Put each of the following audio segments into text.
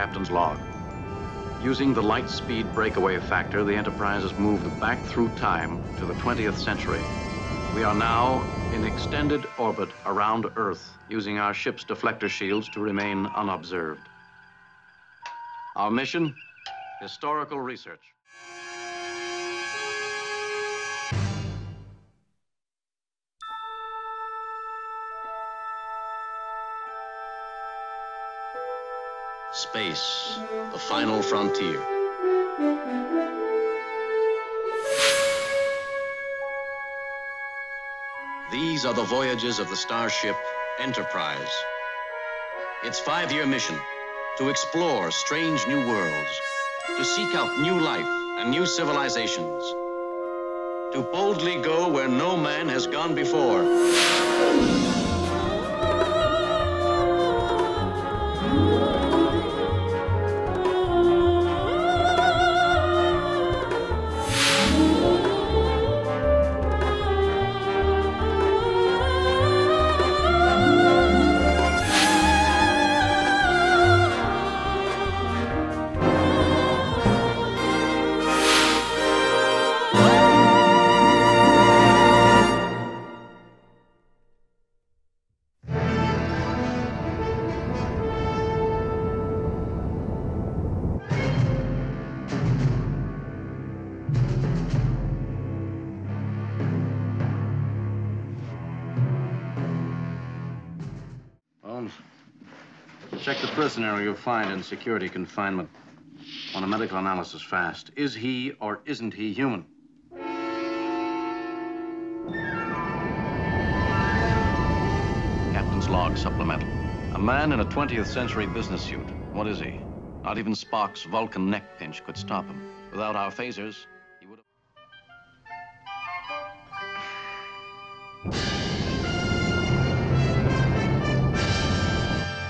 captain's log. Using the light speed breakaway factor, the Enterprise has moved back through time to the 20th century. We are now in extended orbit around Earth, using our ship's deflector shields to remain unobserved. Our mission, historical research. Space, the final frontier. These are the voyages of the starship Enterprise. Its 5-year mission, to explore strange new worlds, to seek out new life and new civilizations, to boldly go where no man has gone before. Check the prisoner you'll find in security confinement. On a medical analysis fast. Is he or isn't he human? Captain's log supplemental. A man in a 20th century business suit. What is he? Not even Spock's Vulcan neck pinch could stop him. Without our phasers, he would have...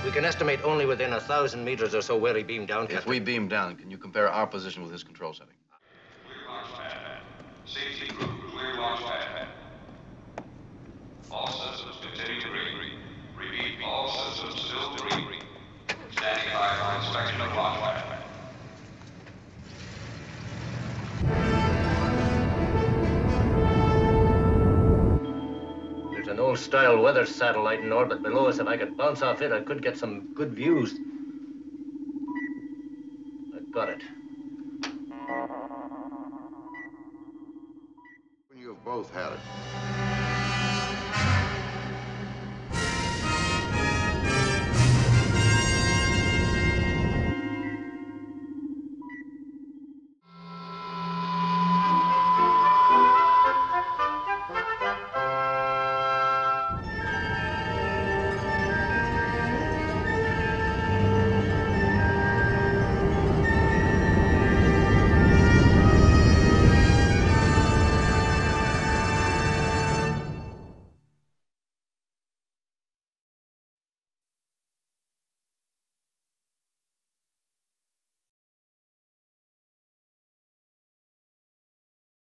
We can estimate only within 1,000 meters or so where he beamed down. If we beam down, can you compare our position with his control setting? Clear launch pad. Safety group, clear launch pad. All systems continue to read. Repeat, all systems still to read. Standing by for inspection of launch pad. An old-style weather satellite in orbit below us. If I could bounce off it, I could get some good views. I've got it. You've both had it.